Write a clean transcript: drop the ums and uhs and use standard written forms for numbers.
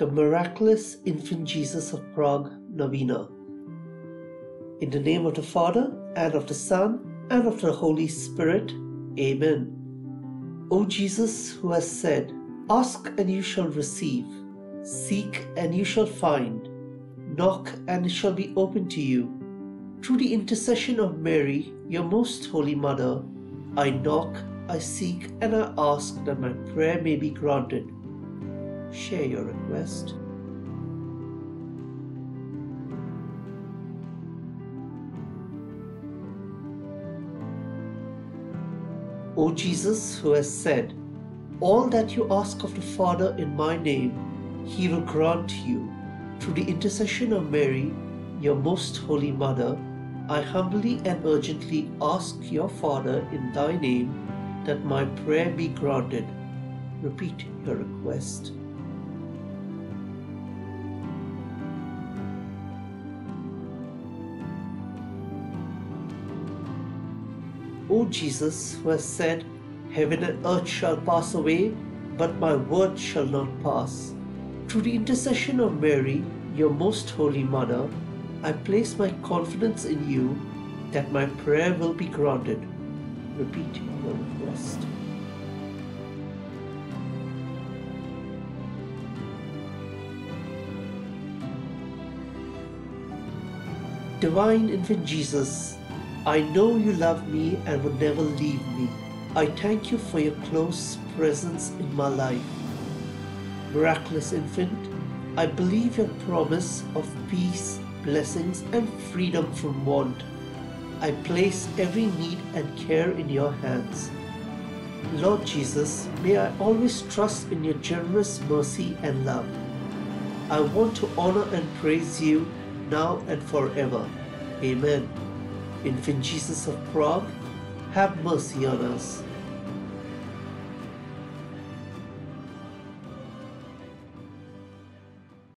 the Miraculous Infant Jesus of Prague Novena. In the name of the Father, and of the Son, and of the Holy Spirit. Amen. O Jesus, who has said, "Ask and you shall receive, seek and you shall find, knock and it shall be opened to you," through the intercession of Mary, your most holy mother, I knock, I seek, and I ask that my prayer may be granted. Share your request. O Jesus, who has said, "All that you ask of the Father in my name, he will grant you," through the intercession of Mary, your most holy mother, I humbly and urgently ask your Father in thy name that my prayer be granted. Repeat your request. O Jesus, who has said, "Heaven and earth shall pass away, but my word shall not pass," through the intercession of Mary, your most holy mother, I place my confidence in you that my prayer will be granted. Repeat your request. Divine Infant Jesus, I know you love me and would never leave me. I thank you for your close presence in my life. Miraculous Infant, I believe your promise of peace, blessings, and freedom from want. I place every need and care in your hands. Lord Jesus, may I always trust in your generous mercy and love. I want to honor and praise you now and forever. Amen. Infant Jesus of Prague, have mercy on us.